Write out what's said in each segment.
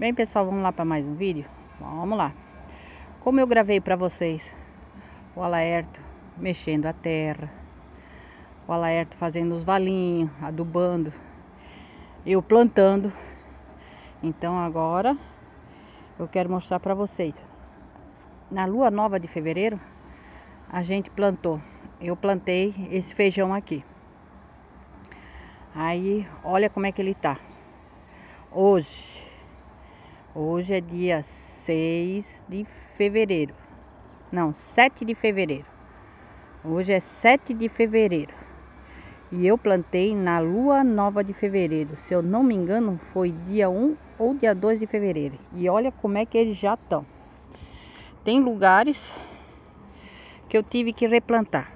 Bem, pessoal, vamos lá para mais um vídeo? Vamos lá. Como eu gravei para vocês o Alaerte mexendo a terra, o Alaerte fazendo os valinhos, adubando, eu plantando. Então agora eu quero mostrar para vocês. Na lua nova de fevereiro, a gente plantou. Eu plantei esse feijão aqui. Aí, olha como é que ele tá. Hoje é dia 6 de fevereiro. Não, 7 de fevereiro. Hoje é 7 de fevereiro. E eu plantei na lua nova de fevereiro. Se eu não me engano, foi dia 1 ou dia 2 de fevereiro. E olha como é que eles já estão. Tem lugares que eu tive que replantar.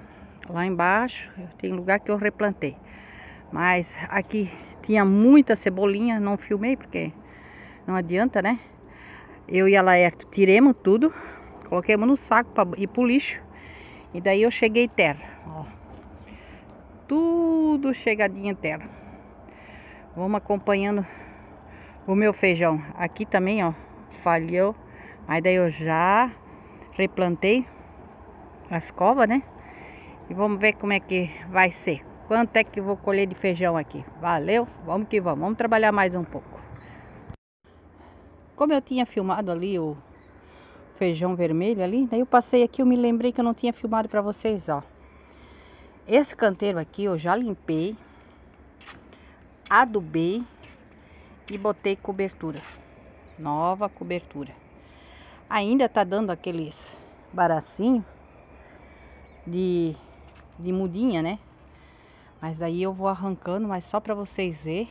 Lá embaixo, tem lugar que eu replantei. Mas aqui tinha muita cebolinha, não filmei porque... não adianta, né? Eu e a Laerte tiremos tudo, coloquemos no saco para ir pro lixo. E daí eu cheguei terra, ó. Tudo chegadinho em terra. Vamos acompanhando o meu feijão. Aqui também, ó, falhou. Aí daí eu já replantei as covas, né? E vamos ver como é que vai ser. Quanto é que eu vou colher de feijão aqui? Valeu, vamos que vamos. Vamos trabalhar mais um pouco. Como eu tinha filmado ali o feijão vermelho ali, daí eu passei aqui, eu me lembrei que eu não tinha filmado para vocês, ó. Esse canteiro aqui eu já limpei, adubei e botei cobertura, nova cobertura. Ainda tá dando aqueles baracinhos de mudinha, né? Mas daí eu vou arrancando, mas só para vocês verem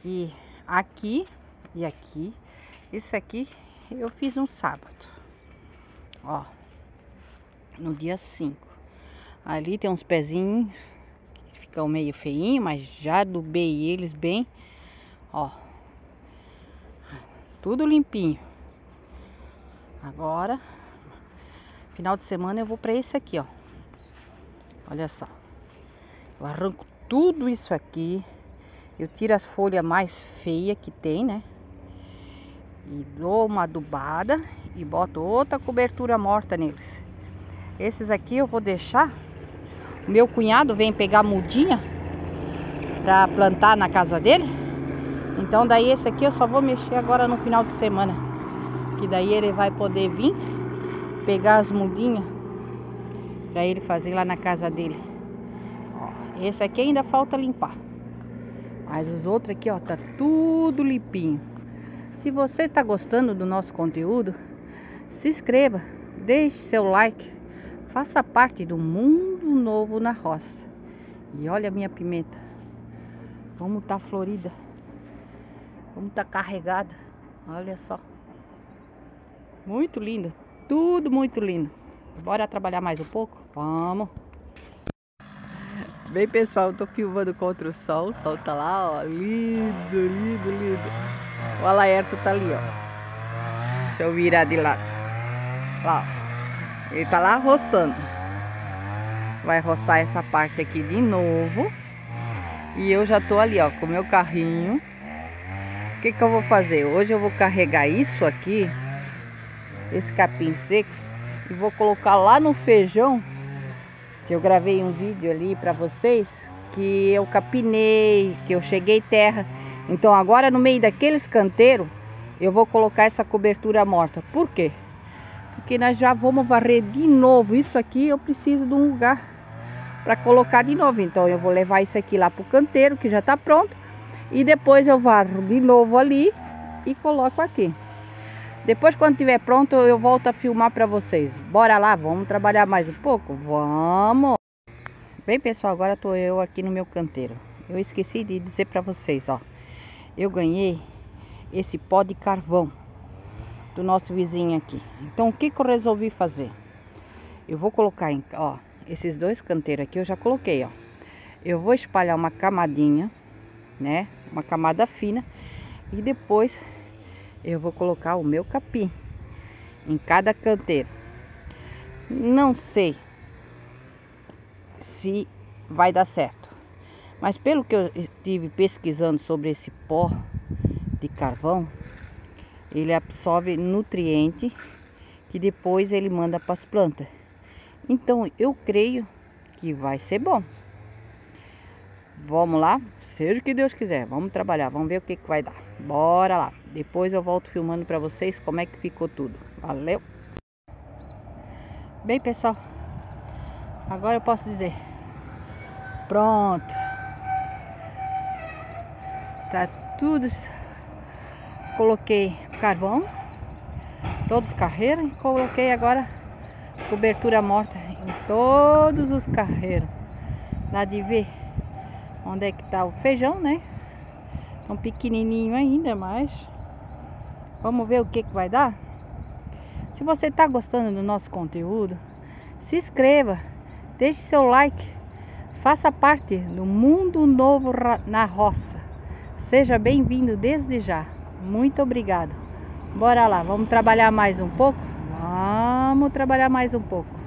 que aqui... e aqui, isso aqui eu fiz um sábado, ó, no dia 5. Ali tem uns pezinhos que ficam meio feinho, mas já adubei eles bem, ó, tudo limpinho. Agora, final de semana eu vou pra esse aqui, ó, olha só, eu arranco tudo isso aqui, eu tiro as folhas mais feias que tem, né? E dou uma adubada e boto outra cobertura morta neles. Esses aqui eu vou deixar. Meu cunhado vem pegar mudinha para plantar na casa dele. Então daí esse aqui eu só vou mexer agora no final de semana, que daí ele vai poder vir pegar as mudinhas para ele fazer lá na casa dele. Ó, esse aqui ainda falta limpar, mas os outros aqui, ó, tá tudo limpinho. Se você tá gostando do nosso conteúdo, se inscreva, deixe seu like, faça parte do Mundo Novo na Roça. E olha a minha pimenta, como tá florida, como tá carregada, olha só. Muito lindo, tudo muito lindo. Bora trabalhar mais um pouco? Vamos! Bem, pessoal, eu tô filmando contra o sol tá lá, ó, lindo, lindo, lindo. O Alaerte tá ali, ó. Deixa eu virar de lado. Lá, ó. Ele tá lá roçando. Vai roçar essa parte aqui de novo. E eu já tô ali, ó, com o meu carrinho. O que que eu vou fazer? Hoje eu vou carregar isso aqui, esse capim seco, e vou colocar lá no feijão, que eu gravei um vídeo ali pra vocês, que eu capinei, que eu cheguei terra. Então agora no meio daqueles canteiros eu vou colocar essa cobertura morta. Por quê? Porque nós já vamos varrer de novo. Isso aqui eu preciso de um lugar para colocar de novo. Então eu vou levar isso aqui lá pro canteiro que já tá pronto. E depois eu varro de novo ali e coloco aqui. Depois, quando tiver pronto, eu volto a filmar para vocês. Bora lá, vamos trabalhar mais um pouco? Vamos! Bem, pessoal, agora tô eu aqui no meu canteiro. Eu esqueci de dizer para vocês, ó. Eu ganhei esse pó de carvão do nosso vizinho aqui. Então o que que eu resolvi fazer? Eu vou colocar, ó, esses dois canteiros aqui eu já coloquei, ó. Eu vou espalhar uma camadinha, né? Uma camada fina. E depois eu vou colocar o meu capim em cada canteiro. Não sei se vai dar certo. Mas pelo que eu estive pesquisando sobre esse pó de carvão, ele absorve nutriente que depois ele manda para as plantas. Então eu creio que vai ser bom. Vamos lá, seja o que Deus quiser, vamos trabalhar, vamos ver o que vai dar. Bora lá, depois eu volto filmando para vocês como é que ficou tudo. Valeu! Bem, pessoal, agora eu posso dizer, pronto, tá tudo. Coloquei carvão, todos os carreiros, e coloquei agora cobertura morta em todos os carreiros. Dá de ver onde é que tá o feijão, né? Tão pequenininho ainda, mas vamos ver o que vai dar. Se você tá gostando do nosso conteúdo, se inscreva, deixe seu like, faça parte do Mundo Novo na Roça. Seja bem-vindo desde já. Muito obrigado. Bora lá, vamos trabalhar mais um pouco? Vamos trabalhar mais um pouco.